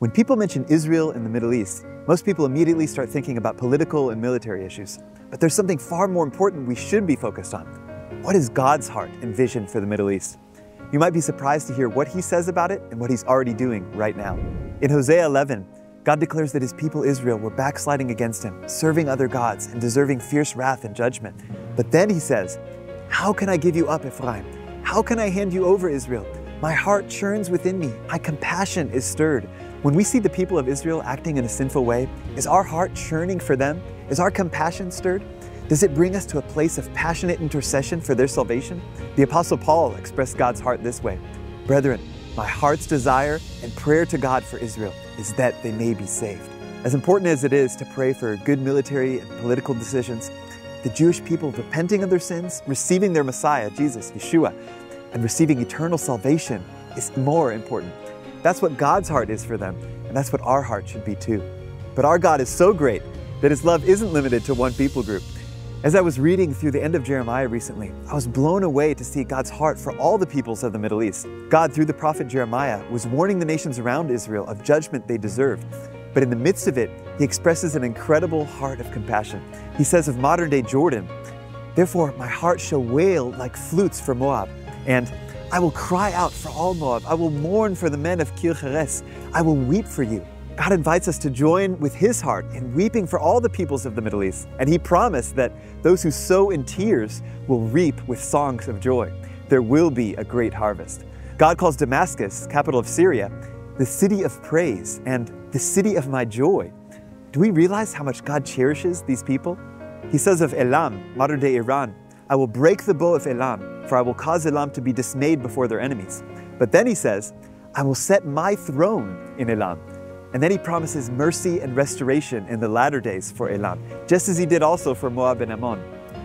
When people mention Israel and the Middle East, most people immediately start thinking about political and military issues. But there's something far more important we should be focused on. What is God's heart and vision for the Middle East? You might be surprised to hear what he says about it and what he's already doing right now. In Hosea 11, God declares that his people Israel were backsliding against him, serving other gods, and deserving fierce wrath and judgment. But then he says, "How can I give you up, Ephraim? How can I hand you over, Israel? My heart churns within me. My compassion is stirred." When we see the people of Israel acting in a sinful way, is our heart churning for them? Is our compassion stirred? Does it bring us to a place of passionate intercession for their salvation? The Apostle Paul expressed God's heart this way, "Brethren, my heart's desire and prayer to God for Israel is that they may be saved." As important as it is to pray for good military and political decisions, the Jewish people repenting of their sins, receiving their Messiah, Jesus, Yeshua, and receiving eternal salvation is more important. That's what God's heart is for them, and that's what our heart should be too. But our God is so great that his love isn't limited to one people group. As I was reading through the end of Jeremiah recently, I was blown away to see God's heart for all the peoples of the Middle East. God, through the prophet Jeremiah, was warning the nations around Israel of judgment they deserved. But in the midst of it, he expresses an incredible heart of compassion. He says of modern-day Jordan, "Therefore my heart shall wail like flutes for Moab, and I will cry out for all Moab. I will mourn for the men of Kir Heres. I will weep for you." God invites us to join with his heart in weeping for all the peoples of the Middle East. And he promised that those who sow in tears will reap with songs of joy. There will be a great harvest. God calls Damascus, capital of Syria, the city of praise and the city of my joy. Do we realize how much God cherishes these people? He says of Elam, modern-day Iran, "I will break the bow of Elam, for I will cause Elam to be dismayed before their enemies." But then he says, "I will set my throne in Elam." And then he promises mercy and restoration in the latter days for Elam, just as he did also for Moab and Ammon.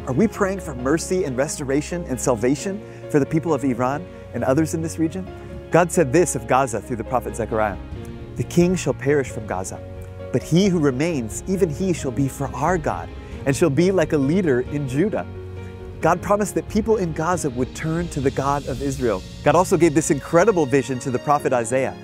Are we praying for mercy and restoration and salvation for the people of Iran and others in this region? God said this of Gaza through the prophet Zechariah, "The king shall perish from Gaza, but he who remains, even he shall be for our God, and shall be like a leader in Judah." God promised that people in Gaza would turn to the God of Israel. God also gave this incredible vision to the prophet Isaiah.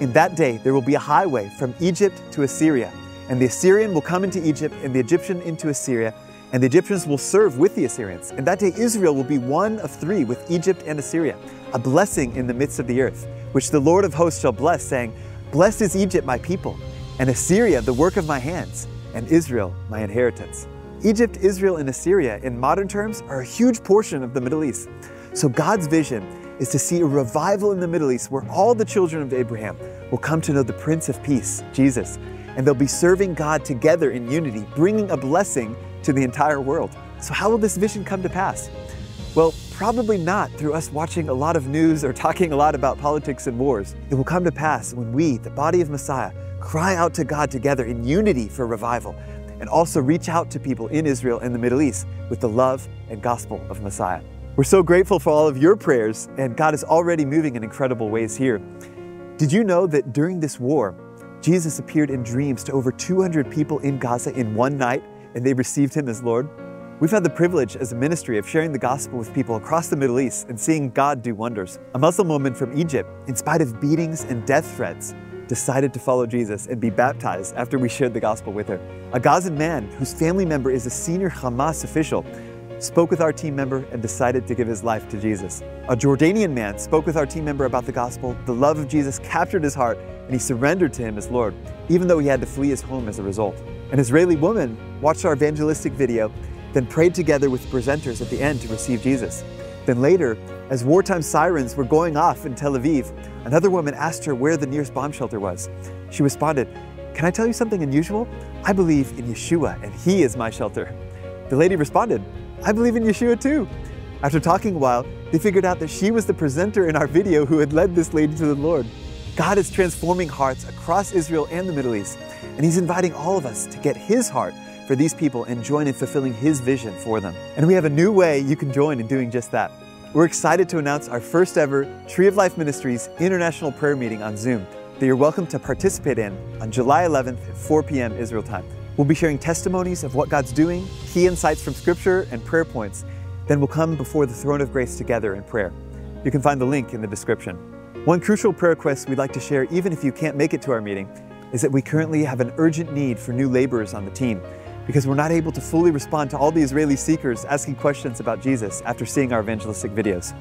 "In that day there will be a highway from Egypt to Assyria, and the Assyrian will come into Egypt, and the Egyptian into Assyria, and the Egyptians will serve with the Assyrians. And that day Israel will be one of three with Egypt and Assyria, a blessing in the midst of the earth, which the Lord of hosts shall bless, saying, Blessed is Egypt my people, and Assyria the work of my hands, and Israel my inheritance." Egypt, Israel, and Assyria in modern terms are a huge portion of the Middle East. So God's vision is to see a revival in the Middle East where all the children of Abraham will come to know the Prince of Peace, Jesus, and they'll be serving God together in unity, bringing a blessing to the entire world. So how will this vision come to pass? Well, probably not through us watching a lot of news or talking a lot about politics and wars. It will come to pass when we, the body of Messiah, cry out to God together in unity for revival, and also reach out to people in Israel and the Middle East with the love and gospel of Messiah. We're so grateful for all of your prayers, and God is already moving in incredible ways here. Did you know that during this war, Jesus appeared in dreams to over 200 people in Gaza in one night, and they received him as Lord? We've had the privilege as a ministry of sharing the gospel with people across the Middle East and seeing God do wonders. A Muslim woman from Egypt, in spite of beatings and death threats, decided to follow Jesus and be baptized after we shared the gospel with her. A Gazan man whose family member is a senior Hamas official spoke with our team member and decided to give his life to Jesus. A Jordanian man spoke with our team member about the gospel. The love of Jesus captured his heart and he surrendered to him as Lord, even though he had to flee his home as a result. An Israeli woman watched our evangelistic video, then prayed together with presenters at the end to receive Jesus. Then later, as wartime sirens were going off in Tel Aviv, another woman asked her where the nearest bomb shelter was. She responded, "Can I tell you something unusual? I believe in Yeshua and he is my shelter." The lady responded, "I believe in Yeshua too." After talking a while, they figured out that she was the presenter in our video who had led this lady to the Lord. God is transforming hearts across Israel and the Middle East, and he's inviting all of us to get his heart for these people and join in fulfilling his vision for them. And we have a new way you can join in doing just that. We're excited to announce our first ever Tree of Life Ministries International Prayer Meeting on Zoom that you're welcome to participate in on July 11th at 4 p.m. Israel time. We'll be sharing testimonies of what God's doing, key insights from Scripture, and prayer points. Then we'll come before the throne of grace together in prayer. You can find the link in the description. One crucial prayer request we'd like to share, even if you can't make it to our meeting, is that we currently have an urgent need for new laborers on the team, because we're not able to fully respond to all the Israeli seekers asking questions about Jesus after seeing our evangelistic videos.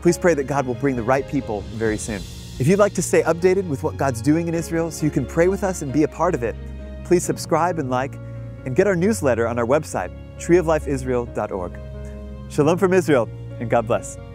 Please pray that God will bring the right people very soon. If you'd like to stay updated with what God's doing in Israel so you can pray with us and be a part of it, please subscribe and like, and get our newsletter on our website, treeoflifeisrael.org. Shalom from Israel, and God bless.